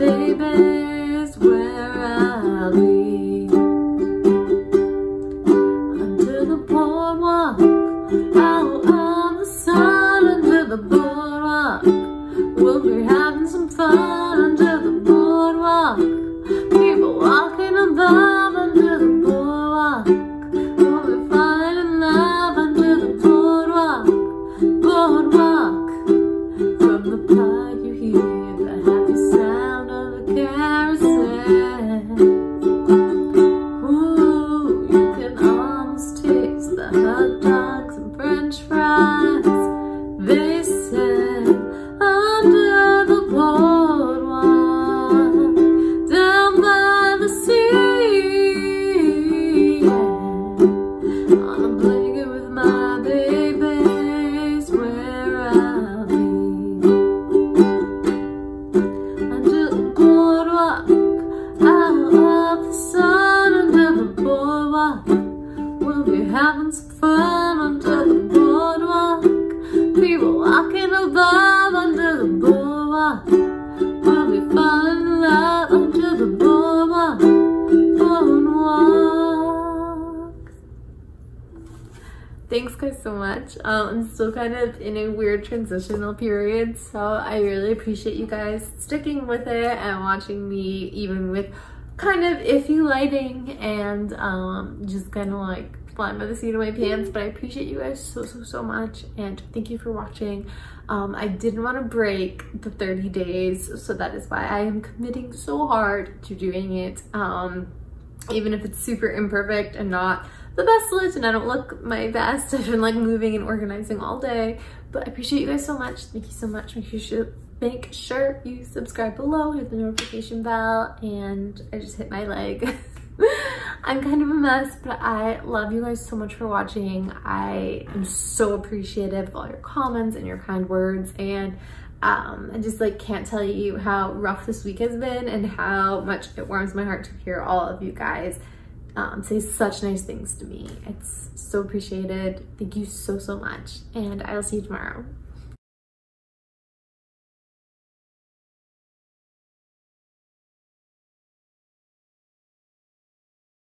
baby, is where I'll be. Under the boardwalk, out on the sun. Under the boardwalk, we'll be having some fun. Under the boardwalk, people walking above. Under the boardwalk, we'll be falling in love. Under the boardwalk, boardwalk. From the park you hear the happy sound of the carousel. Ooh, you can almost taste the hot dogs and french fries they sell under the boardwalk, down by the sea. On a blanket with my baby's where I'll be. Under the boardwalk, out of the sun. Under the boardwalk, we'll be having some fun. Under the boardwalk, people walking above. Under the boardwalk, we'll be falling in love. Under the boardwalk, boardwalk. Thanks guys so much. I'm still kind of in a weird transitional period, so I really appreciate you guys sticking with it and watching me even with kind of iffy lighting and just kind of like flying by the seat of my pants. But I appreciate you guys so much, and thank you for watching. I didn't want to break the 30 days, so that is why I am committing so hard to doing it, even if it's super imperfect and not the best lit and I don't look my best. I've been like moving and organizing all day, but I appreciate you guys so much. Thank you so much. Make sure you subscribe below, hit the notification bell, and I just hit my leg. I'm kind of a mess, but I love you guys so much for watching. I am so appreciative of all your comments and your kind words, and I just like can't tell you how rough this week has been and how much it warms my heart to hear all of you guys say such nice things to me. It's so appreciated. Thank you so much, and I'll see you tomorrow.